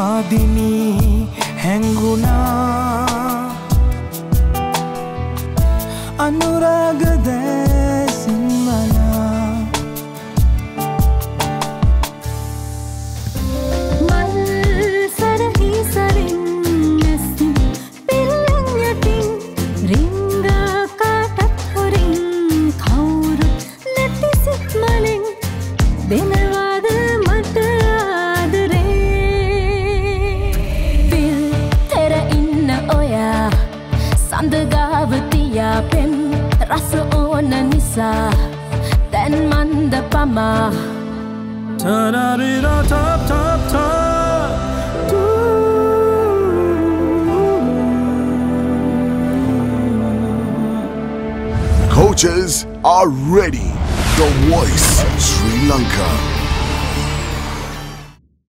Madini Hanguna Anuraga Desimana Mal Sarahi Sarin Nestin Pilang Yatin Ringa Katak Hurin Kaurut Leti Sit Malin Dinavad Mata Adre Pil Tera Inna Oya Sandagavatiya Pim Rasa ona nisa Ten manda pama Tararira tap tap tap Coaches are ready. The voice of Sri Lanka.